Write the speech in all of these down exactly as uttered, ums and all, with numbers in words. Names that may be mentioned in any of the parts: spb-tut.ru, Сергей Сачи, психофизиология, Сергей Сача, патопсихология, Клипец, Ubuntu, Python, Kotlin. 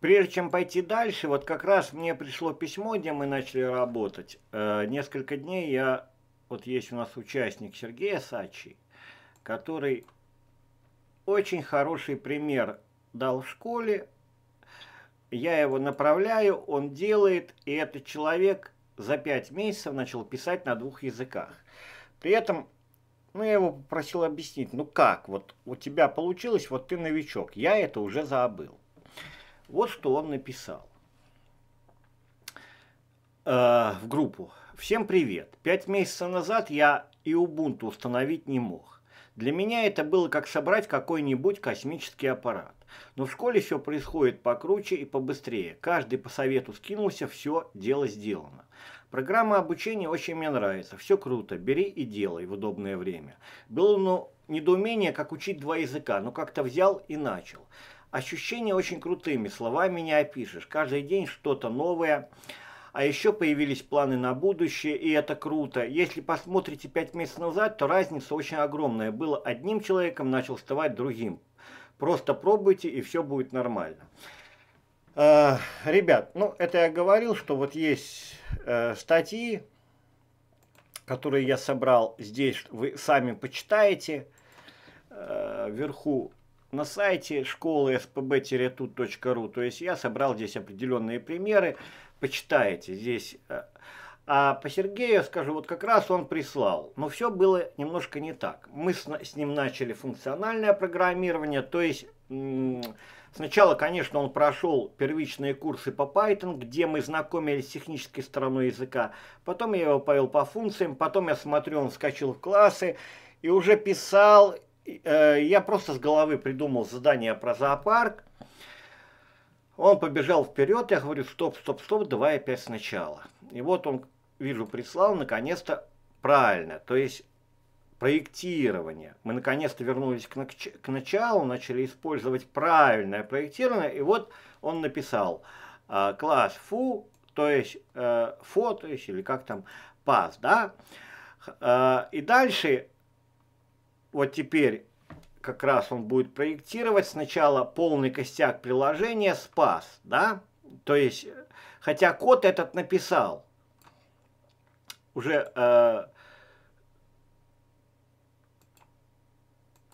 Прежде чем пойти дальше, вот как раз мне пришло письмо, где мы начали работать. Э, несколько дней я... Вот есть у нас участник Сергея Сачи, который очень хороший пример дал в школе. Я его направляю, он делает, и этот человек за пять месяцев начал писать на двух языках. При этом, ну, я его попросил объяснить, ну как, вот у тебя получилось, вот ты новичок, я это уже забыл. Вот что он написал э, в группу. Всем привет. Пять месяцев назад я и Ubuntu установить не мог. Для меня это было как собрать какой-нибудь космический аппарат. Но в школе все происходит покруче и побыстрее. Каждый по совету скинулся, все, дело сделано. Программа обучения очень мне нравится. Все круто, бери и делай в удобное время. Было, ну, недоумение, как учить два языка, но как-то взял и начал. Ощущения очень крутыми, словами не опишешь. Каждый день что-то новое. А еще появились планы на будущее, и это круто. Если посмотрите пять месяцев назад, то разница очень огромная. Было одним человеком, начал вставать другим. Просто пробуйте, и все будет нормально. Э, ребят, ну это я говорил, что вот есть э, статьи, которые я собрал здесь, вы сами почитаете. Э, вверху на сайте школы эс пэ бэ тире тут точка ру. То есть я собрал здесь определенные примеры. Почитаете здесь. А по Сергею я скажу, вот как раз он прислал. Но все было немножко не так. Мы с, с ним начали функциональное программирование. То есть сначала, конечно, он прошел первичные курсы по Python, где мы знакомились с технической стороной языка. Потом я его повел по функциям. Потом я смотрю, он вскочил в классы и уже писал. Э, я просто с головы придумал задание про зоопарк. Он побежал вперед, я говорю, стоп, стоп, стоп, давай опять сначала. И вот он, вижу, прислал, наконец-то, правильно, то есть проектирование. Мы наконец-то вернулись к, нач к началу, начали использовать правильное проектирование, и вот он написал э, класс фу, то есть э, фо, то есть, или как там, пас, да? Э, и дальше, вот теперь... Как раз он будет проектировать сначала полный костяк приложения спас, да, то есть, хотя код этот написал, уже э,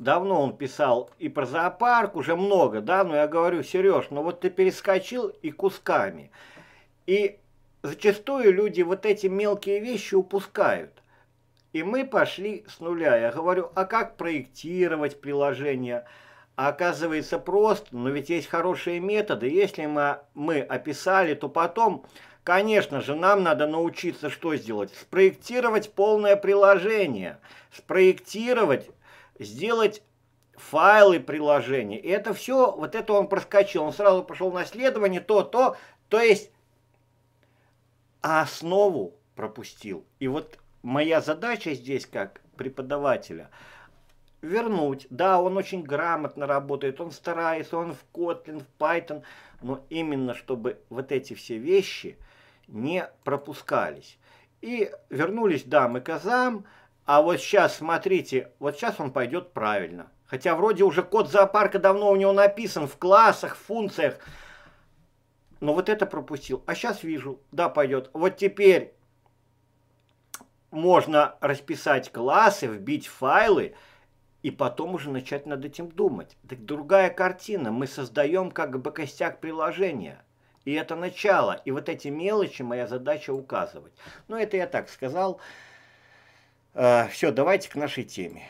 давно он писал и про зоопарк, уже много, да, но я говорю, Сереж, ну вот ты перескочил и кусками, и зачастую люди вот эти мелкие вещи упускают. И мы пошли с нуля. Я говорю, а как проектировать приложение? А оказывается просто, но ведь есть хорошие методы. Если мы, мы описали, то потом, конечно же, нам надо научиться что сделать? Спроектировать полное приложение. Спроектировать, сделать файлы приложения. И это все, вот это он проскочил. Он сразу пошел на следование, то, то. То есть, основу пропустил. И вот... Моя задача здесь, как преподавателя, вернуть. Да, он очень грамотно работает, он старается, он в Kotlin, в Python, но именно чтобы вот эти все вещи не пропускались. И вернулись, да, мы к азам, а вот сейчас, смотрите, вот сейчас он пойдет правильно. Хотя вроде уже код зоопарка давно у него написан, в классах, в функциях, но вот это пропустил. А сейчас вижу, да, пойдет. Вот теперь... Можно расписать классы, вбить файлы, и потом уже начать над этим думать. Так другая картина. Мы создаем как бы костяк приложения. И это начало. И вот эти мелочи моя задача указывать. Ну, это я так сказал. Все, давайте к нашей теме.